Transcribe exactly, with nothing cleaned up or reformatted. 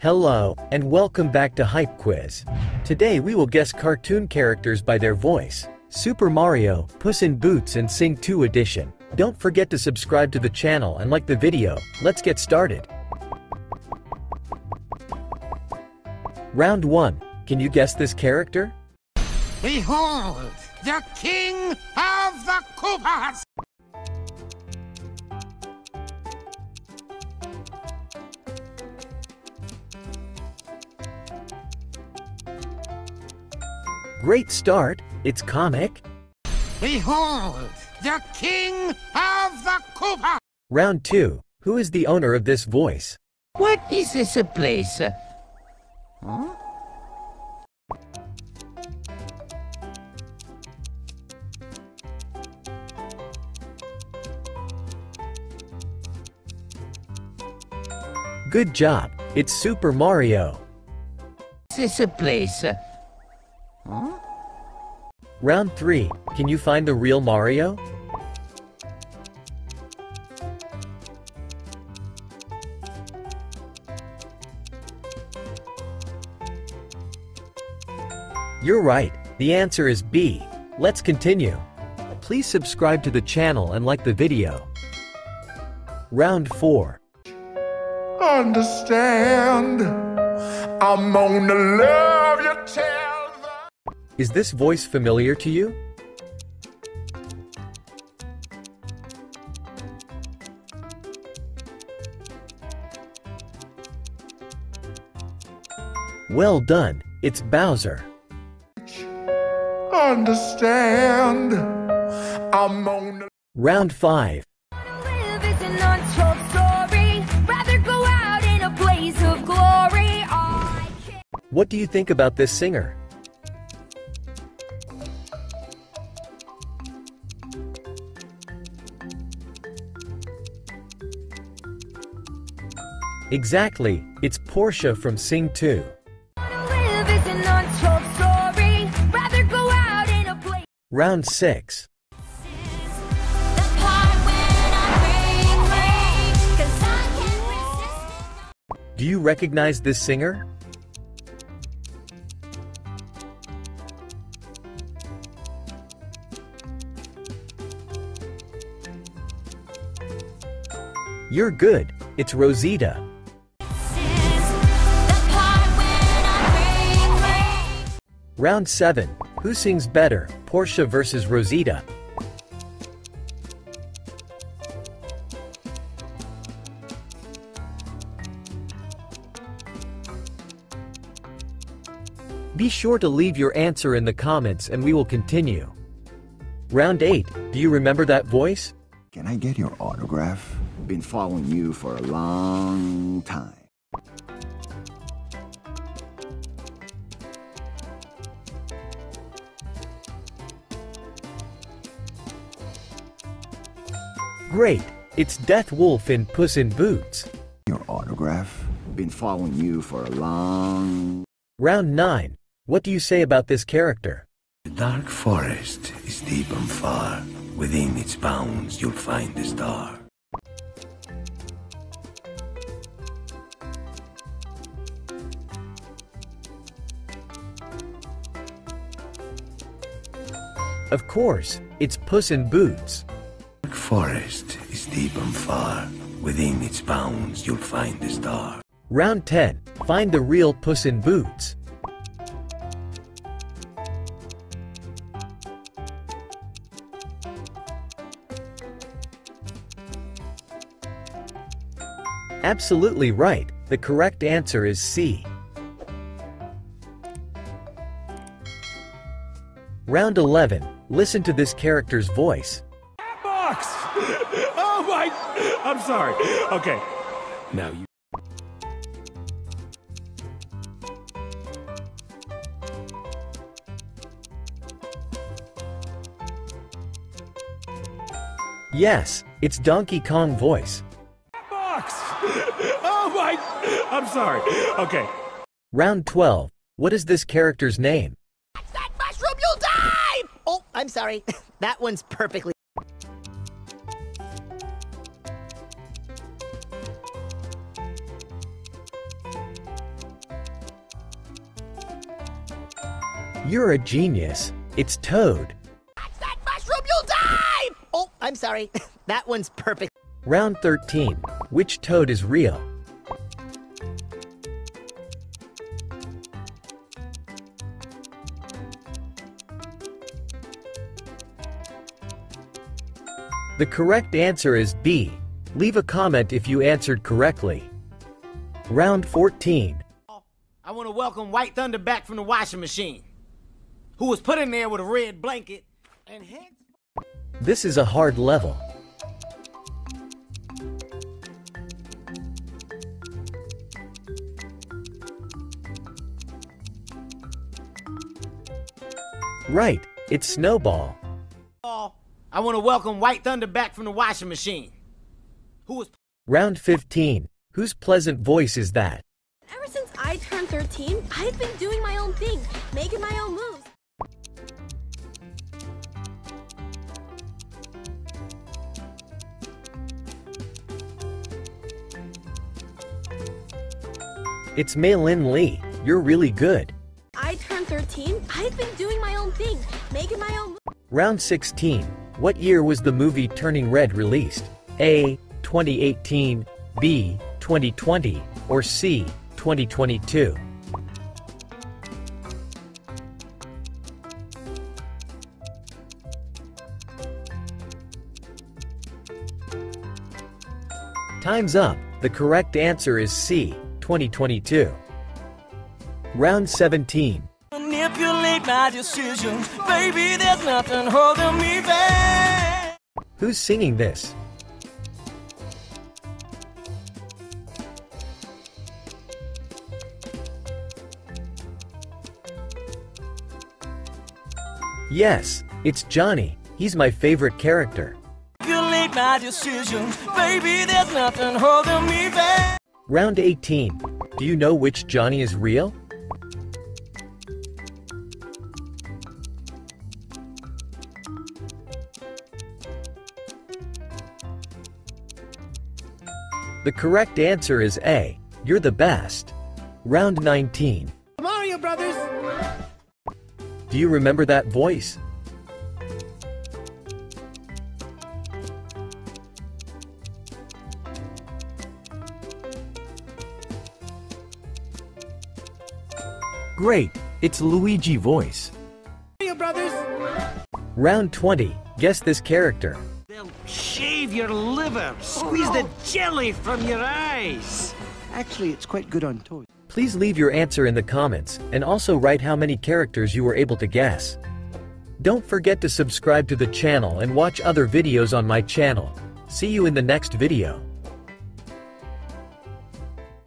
Hello, and welcome back to Hype Quiz. Today we will guess cartoon characters by their voice. Super Mario, Puss in Boots and Sing two edition. Don't forget to subscribe to the channel and like the video. Let's get started. Round one. Can you guess this character? Behold, the King of the Koopas! Great start, it's comic. Behold, the King of the Koopas! Round two. Who is the owner of this voice? What is this a place? Huh? Good job, it's Super Mario. This is a place. Huh? Round three. Can you find the real Mario? You're right, the answer is B. Let's continue. Please subscribe to the channel and like the video. Round four. Understand, I'm gonna love you till the... Is this voice familiar to you? Well done, it's Bowser. Understand, I'm on. Round five. What do you think about this singer? Exactly, it's Portia from Sing two. Round six. Do you recognize this singer? You're good, it's Rosita. Round seven. Who sings better, Portia versus Rosita? Be sure to leave your answer in the comments and we will continue. Round eight. Do you remember that voice? Can I get your autograph? Been following you for a long time. Great, it's Death Wolf in Puss in Boots. Your autograph. Been following you for a long... Round nine. What do you say about this character? The dark forest is deep and far. Within its bounds you'll find the star. Of course, it's Puss in Boots. Forest is deep and far. Within its bounds you'll find the star. Round ten. Find the real Puss in Boots. Absolutely right. The correct answer is C. Round eleven. Listen to this character's voice. Oh my, I'm sorry. Okay. Now you. Yes, it's Donkey Kong voice. Box. Oh my, I'm sorry. Okay. Round twelve. What is this character's name? That's that mushroom, you'll die! Oh, I'm sorry. That one's perfectly. You're a genius. It's Toad. Catch that mushroom, you'll die! Oh, I'm sorry. That one's perfect. Round thirteen. Which Toad is real? The correct answer is B. Leave a comment if you answered correctly. Round fourteen. I want to welcome White Thunder back from the washing machine, who was put in there with a red blanket and hence... This is a hard level. Right, it's Snowball. I want to welcome White Thunder back from the washing machine, who was... Round fifteen. Whose pleasant voice is that? Ever since I turned thirteen, I've been doing my own thing, making my own moves. It's Mei Lin Lee. You're really good. I turned thirteen, I've been doing my own thing, making my own moves. Round sixteen. What year was the movie Turning Red released? A. twenty eighteen, B. twenty twenty, or C. twenty twenty-two. Time's up. The correct answer is C. twenty twenty-two. Round seventeen. Manipulate my decisions, baby, there's nothing holding me back. Who's singing this? Yes, it's Johnny. He's my favorite character. Manipulate my decisions, baby, there's nothing holding me back. Round eighteen. Do you know which Johnny is real? The correct answer is A. You're the best. Round nineteen. Mario Brothers! Do you remember that voice? Great, it's Luigi voice. Mario Brothers. Round twenty. Guess this character. They'll shave your liver, squeeze oh, no. the jelly from your eyes. Actually, it's quite good on toast. Please leave your answer in the comments, and also write how many characters you were able to guess. Don't forget to subscribe to the channel and watch other videos on my channel. See you in the next video.